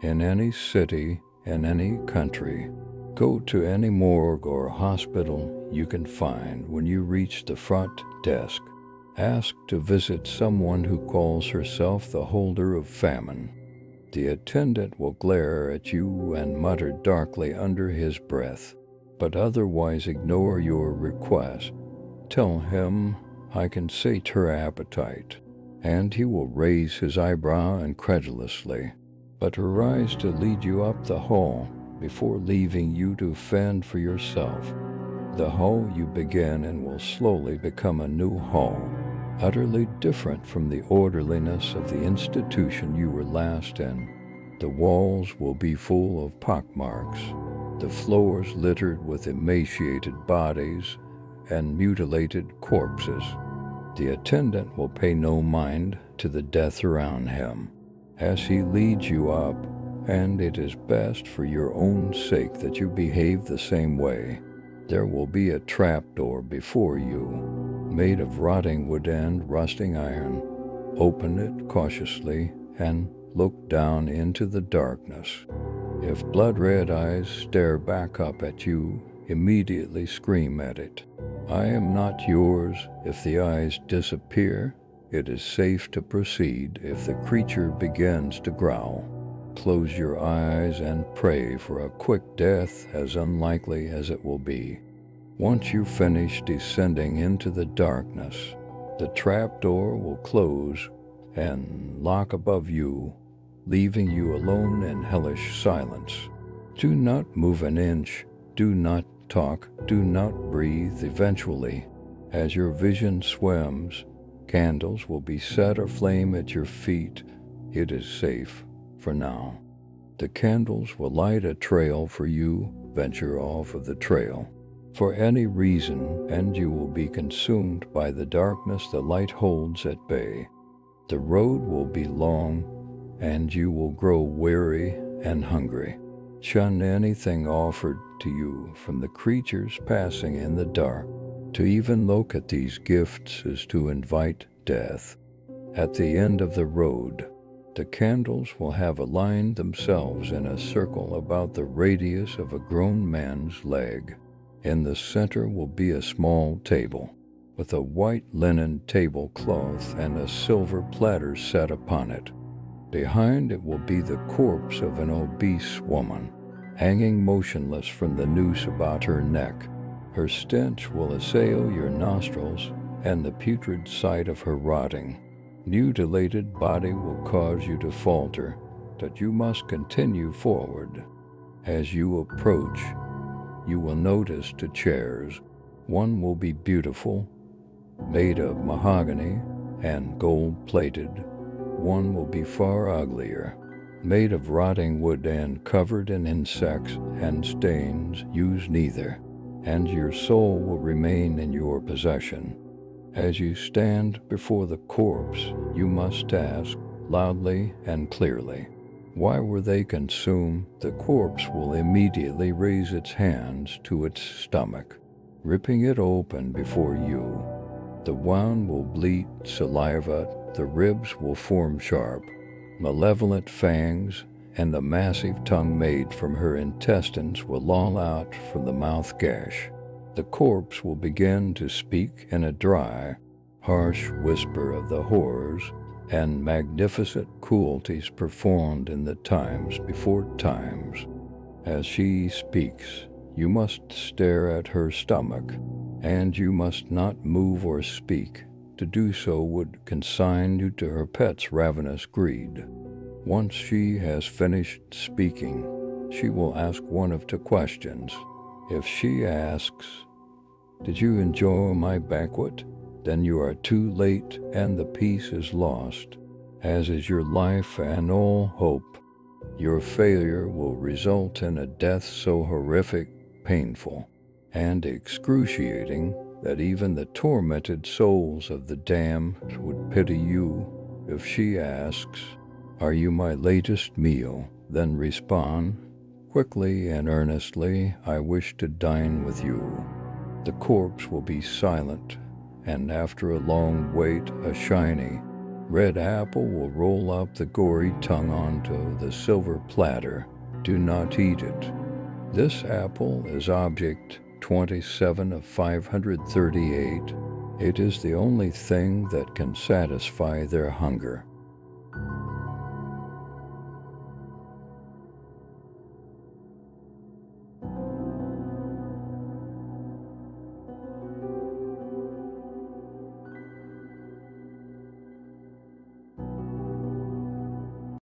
in any city, in any country. Go to any morgue or hospital you can find when you reach the front desk. Ask to visit someone who calls herself the holder of famine. The attendant will glare at you and mutter darkly under his breath, but otherwise ignore your request. Tell him, "I can sate her appetite," and he will raise his eyebrow incredulously, but arise to lead you up the hall before leaving you to fend for yourself. The hall you begin in will slowly become a new hall, utterly different from the orderliness of the institution you were last in. The walls will be full of pockmarks, the floors littered with emaciated bodies and mutilated corpses. The attendant will pay no mind to the death around him as he leads you up, and it is best for your own sake that you behave the same way. There will be a trapdoor before you, made of rotting wood and rusting iron. Open it cautiously and look down into the darkness. If blood-red eyes stare back up at you, immediately scream at it. "I am not yours." If the eyes disappear, it is safe to proceed. If the creature begins to growl, close your eyes and pray for a quick death, as unlikely as it will be. Once you finish descending into the darkness, the trapdoor will close and lock above you, leaving you alone in hellish silence. Do not move an inch, do not talk, do not breathe. Eventually, as your vision swims, candles will be set aflame at your feet. It is safe for now. The candles will light a trail for you. Venture off of the trail for any reason, and you will be consumed by the darkness the light holds at bay. The road will be long, and you will grow weary and hungry. Shun anything offered to you from the creatures passing in the dark. To even look at these gifts is to invite death. At the end of the road, the candles will have aligned themselves in a circle about the radius of a grown man's leg. In the center will be a small table, with a white linen tablecloth and a silver platter set upon it. Behind it will be the corpse of an obese woman, hanging motionless from the noose about her neck. Her stench will assail your nostrils, and the putrid sight of her rotting, mutilated body will cause you to falter, but you must continue forward. As you approach, you will notice two chairs. One will be beautiful, made of mahogany and gold-plated. One will be far uglier, made of rotting wood and covered in insects and stains. Use neither, and your soul will remain in your possession. As you stand before the corpse, you must ask loudly and clearly, "Why were they consumed?" The corpse will immediately raise its hands to its stomach, ripping it open before you. The wine will bleed saliva, the ribs will form sharp, malevolent fangs, and the massive tongue made from her intestines will loll out from the mouth gash. The corpse will begin to speak in a dry, harsh whisper of the horrors and magnificent cruelties performed in the times before times. As she speaks, you must stare at her stomach, and you must not move or speak. To do so would consign you to her pet's ravenous greed. Once she has finished speaking, she will ask one of two questions. If she asks, "Did you enjoy my banquet?" then you are too late, and the peace is lost, as is your life and all hope. Your failure will result in a death so horrific, painful, and excruciating that even the tormented souls of the damned would pity you. If she asks, "Are you my latest meal?" then respond quickly and earnestly, "I wish to dine with you." The corpse will be silent, and after a long wait, a shiny, Red apple will roll up the gory tongue onto the silver platter. Do not eat it. This apple is Object 27 of 538. It is the only thing that can satisfy their hunger.